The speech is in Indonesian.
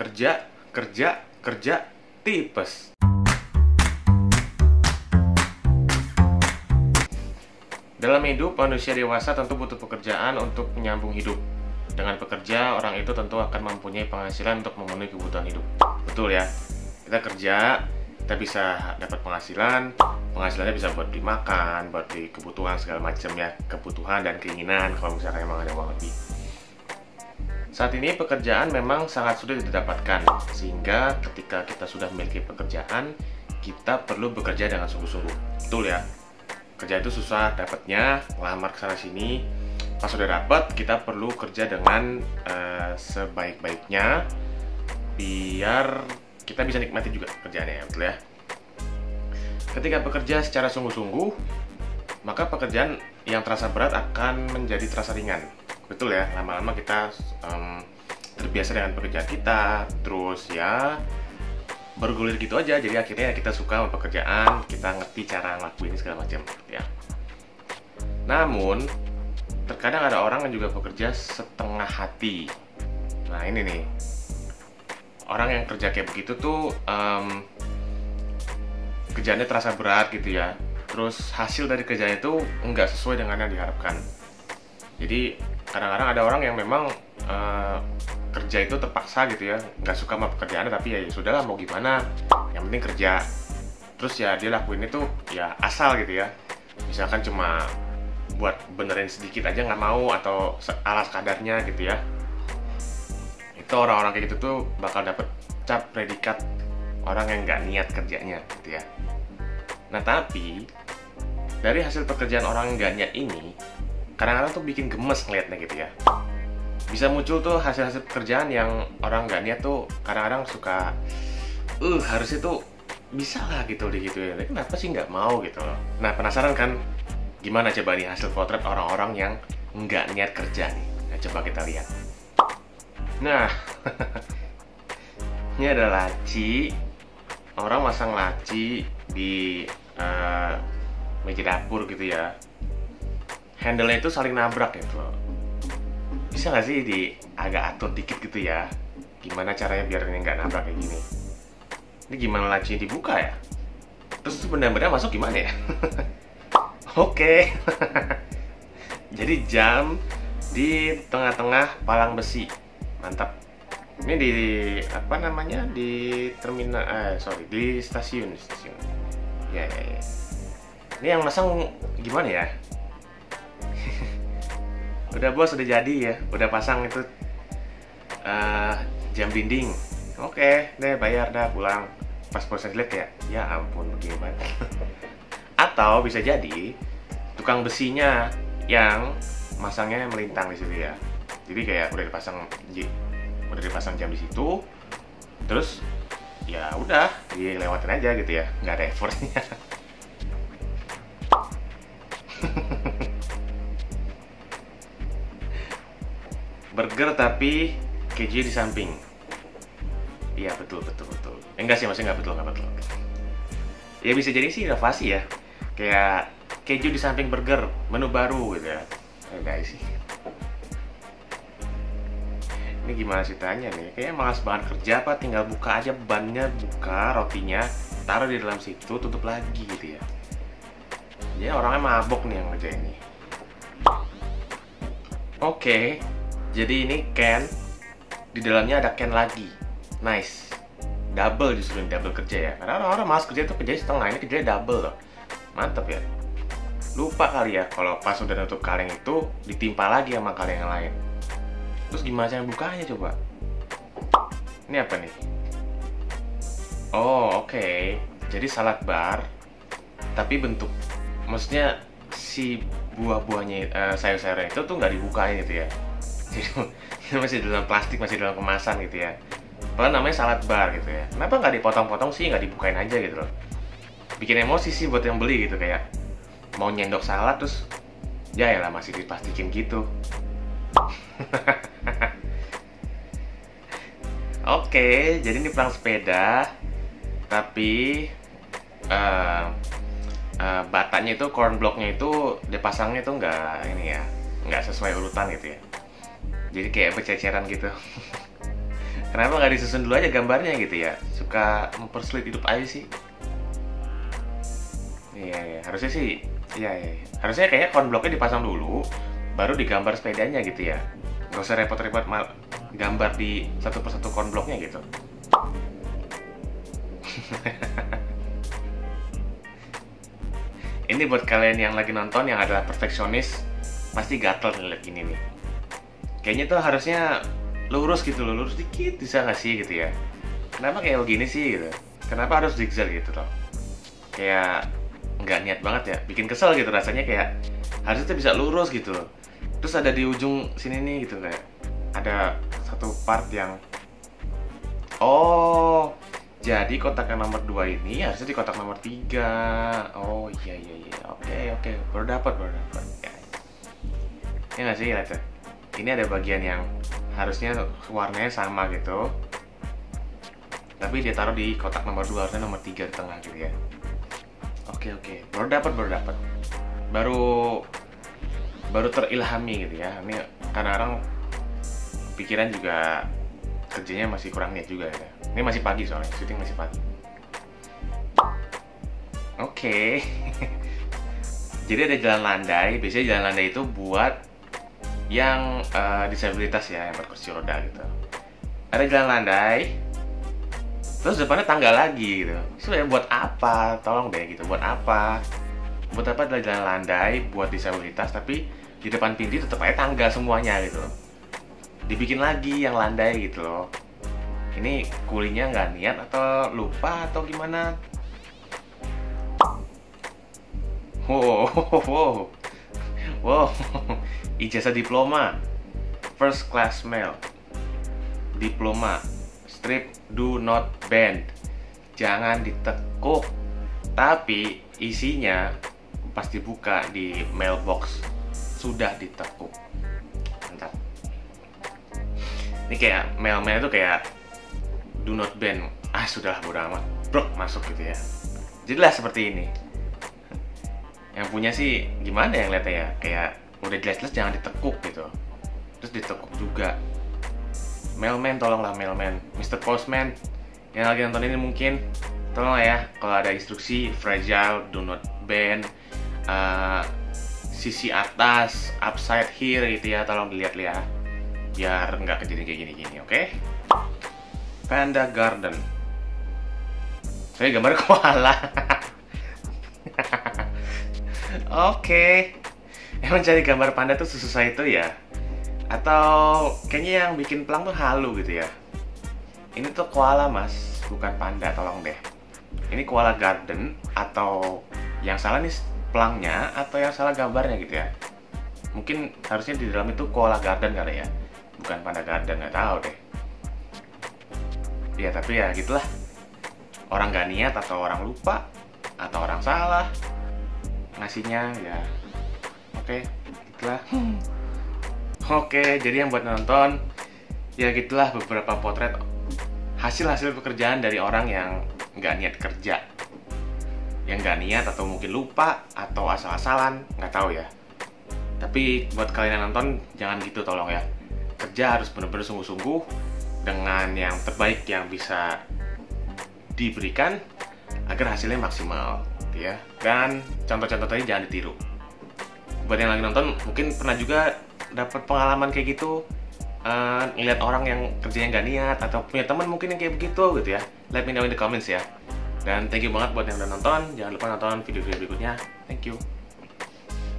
kerja tipes. Dalam hidup, manusia dewasa tentu butuh pekerjaan untuk menyambung hidup. Dengan bekerja, orang itu tentu akan mempunyai penghasilan untuk memenuhi kebutuhan hidup. Betul ya? Kita kerja, kita bisa dapat penghasilan. Penghasilannya bisa buat beli makan, buat beli kebutuhan segala macam ya. Kebutuhan dan keinginan kalau misalkan memang ada uang lebih. Saat ini pekerjaan memang sangat sulit didapatkan. Sehingga ketika kita sudah memiliki pekerjaan, kita perlu bekerja dengan sungguh-sungguh. Betul ya? Kerja itu susah dapatnya, ngelamar kesana sini. Pas sudah dapat, kita perlu kerja dengan sebaik-baiknya biar kita bisa nikmati juga kerjaannya, betul ya. Ketika bekerja secara sungguh-sungguh, maka pekerjaan yang terasa berat akan menjadi terasa ringan, betul ya. Lama-lama kita terbiasa dengan pekerjaan kita, terus ya bergulir gitu aja, jadi akhirnya kita suka sama pekerjaan, kita ngerti cara ngelakuin segala macam ya. Namun terkadang ada orang yang juga bekerja setengah hati. Nah ini nih, orang yang kerja kayak begitu tuh kerjaannya terasa berat gitu ya. Terus hasil dari kerjanya itu nggak sesuai dengan yang diharapkan. Jadi kadang-kadang ada orang yang memang kerja itu terpaksa gitu ya, nggak suka sama pekerjaannya, tapi ya sudahlah mau gimana, yang penting kerja. Terus ya dia lakuin itu ya asal gitu ya, misalkan cuma buat benerin sedikit aja nggak mau, atau alas kadarnya gitu ya. Itu orang-orang kayak gitu tuh bakal dapet cap predikat orang yang nggak niat kerjanya gitu ya. Nah tapi dari hasil pekerjaan orang yang nggak niat ini, kadang-kadang tuh bikin gemes ngeliatnya gitu ya. Bisa muncul tuh hasil-hasil pekerjaan yang orang nggak niat tuh kadang-kadang suka harusnya tuh bisa lah gitu gitu ya, kenapa sih nggak mau gitu. Nah penasaran kan gimana coba nih hasil potret orang-orang yang nggak niat kerja nih. Nah, coba kita lihat. Nah ini ada laci, orang masang laci di meja dapur gitu ya, handle-nya itu saling nabrak gitu loh. Bisa nggak sih di agak atur dikit gitu ya, gimana caranya biar ini nggak nabrak kayak gini. Ini gimana laci dibuka ya, terus benda-benda masuk gimana ya. Oke. Jadi jam di tengah-tengah palang besi, mantap. Ini di apa namanya, di terminal, di stasiun ya. Ini yang masang gimana ya. Udah bos, udah jadi ya, udah pasang itu jam dinding. Oke, deh bayar dah pulang. Pas bosan lihat ya, ya ampun bagaimana. Atau bisa jadi tukang besinya yang masangnya melintang di situ ya. Jadi kayak udah dipasang jam di situ, terus ya udah dilewatin aja gitu ya, nggak ada effortnya. Burger tapi keju di samping. Iya betul. Enggak sih, masih nggak betul. Ya bisa jadi sih inovasi ya, kayak keju di samping burger, menu baru gitu ya. Enggak sih. Ini gimana sih tanya nih? Kayaknya malas banget kerja apa? Tinggal buka aja bannya, buka rotinya, taruh di dalam situ, tutup lagi gitu ya. Ya orangnya mabok nih yang ngerjain ini. Oke. Jadi ini can, di dalamnya ada can lagi, nice. Double, justru double kerja ya. Karena orang-orang malas kerja itu kerja setengah, ini kerja double loh. Mantep ya. Lupa kali ya, kalau pas udah nutup kaleng itu ditimpa lagi sama kaleng yang lain. Terus gimana cara bukanya coba? Ini apa nih? Oh oke. Jadi salad bar, tapi bentuk, maksudnya si buah-buahnya, sayur-sayurnya itu tuh nggak dibukain gitu ya. Jadi masih dalam plastik, masih dalam kemasan gitu ya. Padahal namanya salad bar gitu ya. Kenapa nggak dipotong-potong sih, nggak dibukain aja gitu loh. Bikin emosi sih buat yang beli gitu, kayak mau nyendok salad terus yaelah masih dipastikin gitu. Oke, jadi ini perang sepeda. Tapi batanya itu, cornblocknya itu dipasangnya itu nggak ini ya, nggak sesuai urutan gitu ya. Jadi kayak berceceran gitu. Kenapa nggak disusun dulu aja gambarnya gitu ya? Suka mempersulit hidup aja sih. Iya, ya, harusnya sih. Iya, ya. Harusnya kayaknya konbloknya dipasang dulu, baru digambar sepedanya gitu ya. Nggak usah repot-repot gambar di satu persatu konbloknya gitu. Ini buat kalian yang lagi nonton yang adalah perfeksionis, pasti gatel ngeliat ini nih. Kayaknya tuh harusnya lurus gitu loh, lurus dikit bisa nggak sih gitu ya? Kenapa kayak begini sih gitu? Kenapa harus zigzag gitu loh? Kayak nggak niat banget ya, bikin kesel gitu rasanya, kayak harusnya tuh bisa lurus gitu. Terus ada di ujung sini nih gitu kayak ada satu part yang oh jadi kotak yang nomor 2 ini harusnya di kotak nomor 3. Oh iya, oke, baru dapat ya. Ini nggak sih, lihat ya. Ini ada bagian yang harusnya warnanya sama gitu, tapi dia taruh di kotak nomor 2, harusnya nomor 3 di tengah gitu ya. Oke, baru dapat, baru terilhami gitu ya. Ini kadang-kadang pikiran juga, kerjanya masih kurang niat juga ya. Ini masih pagi soalnya, syuting masih pagi. Oke. Jadi ada jalan landai. Biasanya jalan landai itu buat yang disabilitas ya, yang berkursi roda gitu. Ada jalan landai, terus depannya tangga lagi gitu. Sebenarnya buat apa? Tolong deh gitu, buat apa? Buat apa adalah jalan landai buat disabilitas, tapi di depan pintu tetap aja tangga semuanya gitu. Dibikin lagi yang landai gitu loh. Ini kulinya nggak niat atau lupa atau gimana? Wow. Ijazah diploma, first class mail, diploma, strip do not bend, jangan ditekuk, tapi isinya pas dibuka di mailbox sudah ditekuk. Mantap. Ini kayak mail-mail itu kayak do not bend, sudahlah bodo amat, brok masuk gitu ya. Jadilah seperti ini. Yang punya sih gimana yang lihatnya ya, kayak udah jelas-jelas jangan ditekuk gitu, terus ditekuk juga. Mailman, tolonglah mailman, Mr. Postman yang lagi nonton ini mungkin, tolonglah ya kalau ada instruksi fragile, do not bend, sisi atas, upside here gitu ya, tolong dilihat-lihat biar nggak kejadian kayak gini-gini. Oke? Panda Garden, saya gambar koala. Oke. Emang cari gambar panda tuh susah itu ya? Atau kayaknya yang bikin pelang tuh halu gitu ya? Ini tuh koala mas, bukan panda, tolong deh. Ini koala garden, atau yang salah nih pelangnya, atau yang salah gambarnya gitu ya? Mungkin harusnya di dalam itu koala garden kali ya? Bukan panda garden, nggak tahu deh. Ya tapi ya gitulah. Orang gak niat, atau orang lupa, atau orang salah ngasihnya ya. Oke, gitulah. Oke, jadi yang buat nonton ya gitulah beberapa potret hasil pekerjaan dari orang yang nggak niat kerja, yang nggak niat atau mungkin lupa atau asal-asalan, nggak tahu ya. Tapi buat kalian yang nonton jangan gitu tolong ya. Kerja harus benar-benar sungguh-sungguh dengan yang terbaik yang bisa diberikan agar hasilnya maksimal, gitu ya. Dan contoh-contoh tadi jangan ditiru. Buat yang lagi nonton mungkin pernah juga dapat pengalaman kayak gitu, ngeliat orang yang kerjanya nggak niat atau punya teman mungkin yang kayak begitu gitu ya. Let me know in the comments ya. Dan thank you banget buat yang udah nonton. Jangan lupa nonton video-video berikutnya. Thank you.